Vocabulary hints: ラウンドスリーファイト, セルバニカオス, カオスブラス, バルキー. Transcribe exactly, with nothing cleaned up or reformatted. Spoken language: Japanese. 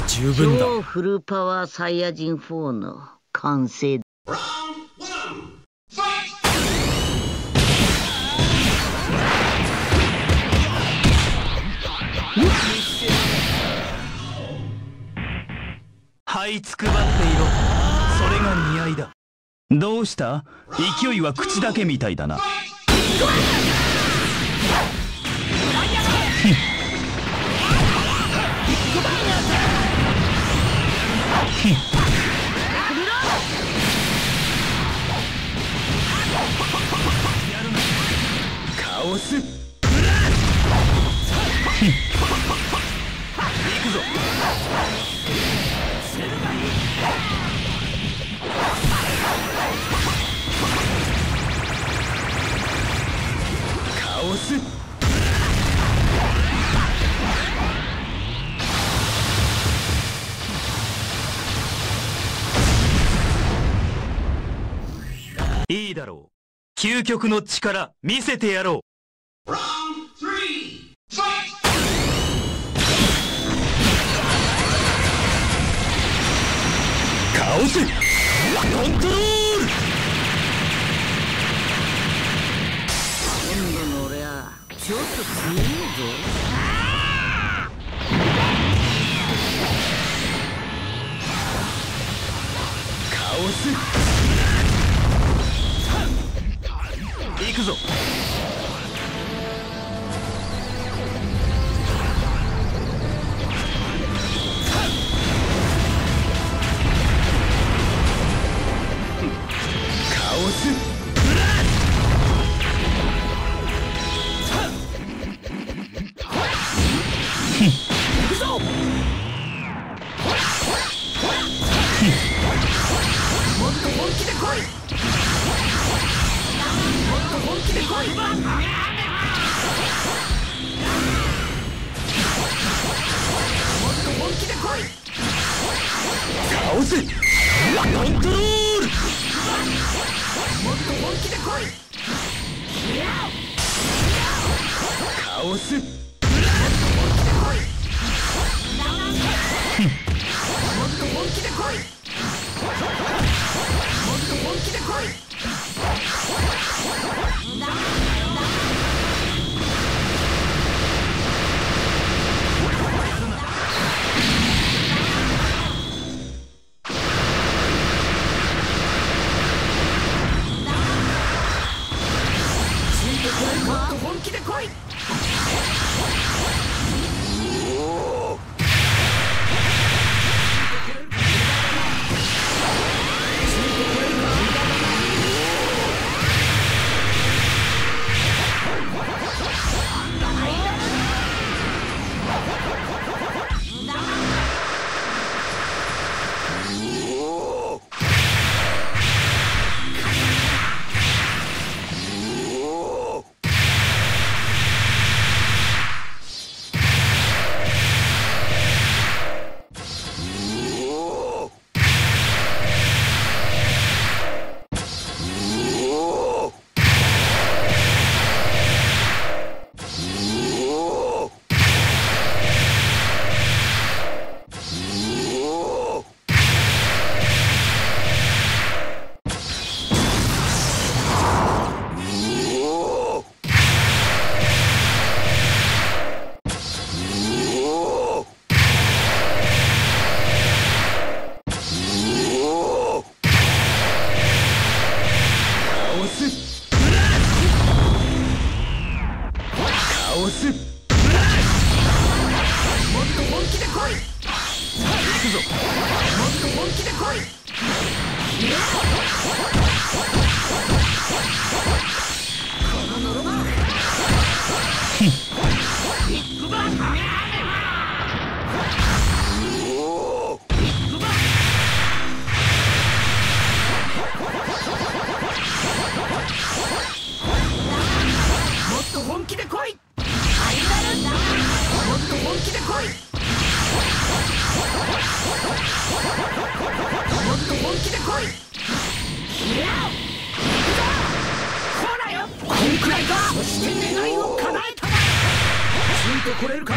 で十分だ。超フルパワーサイヤ人フォーの完成だ。這いつくばっていろ。それが似合いだ。どうした？勢いは口だけみたいだな。カオスブラス行くぞ。セルバニカオスいいだろう。究極の力見せてやろう。ラウンドスリーファイト。カオスコントロール。今度の俺はちょっと強いぞ。カオス行くぞ。カオスブラス行くぞ。もっと本気で来い。本気で来い。バンもっと本気で来い。カオスコントロール。もっと本気で来い。カオスもっと本気で来い。もっと本気で来い。もっと本気で来い。本気で来い。これるか。